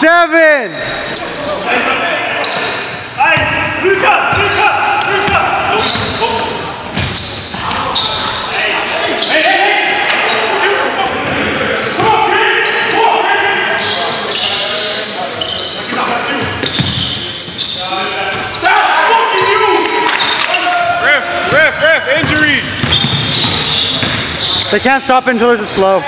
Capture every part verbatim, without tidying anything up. seven. Ref, ref, ref, injury. They can't stop until there's a slow.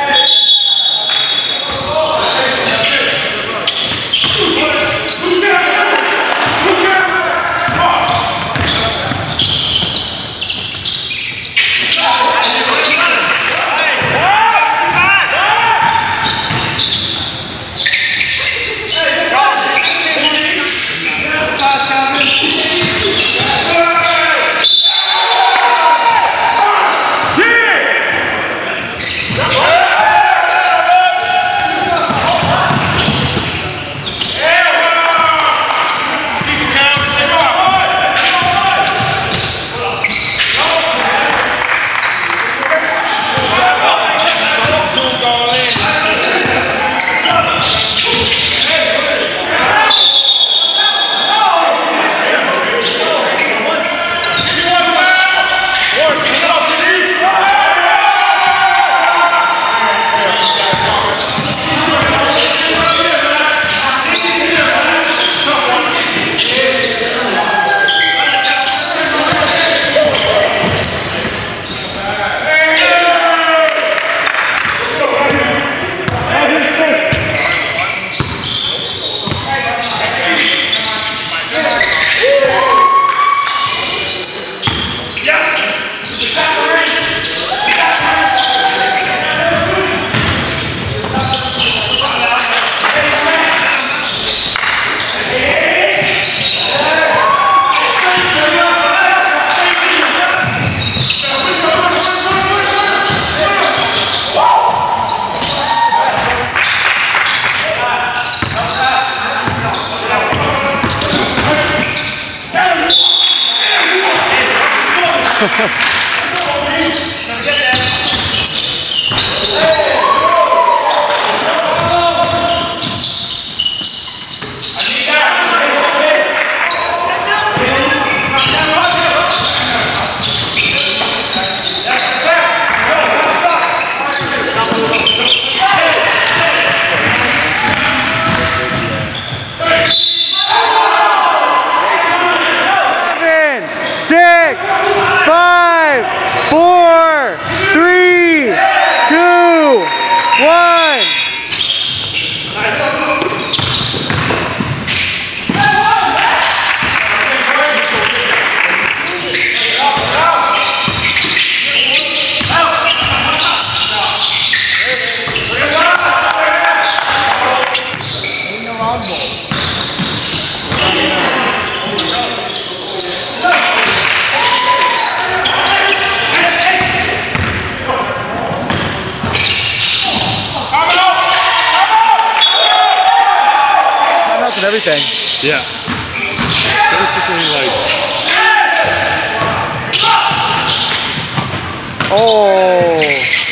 Everything. Yeah. Basically like. Oh.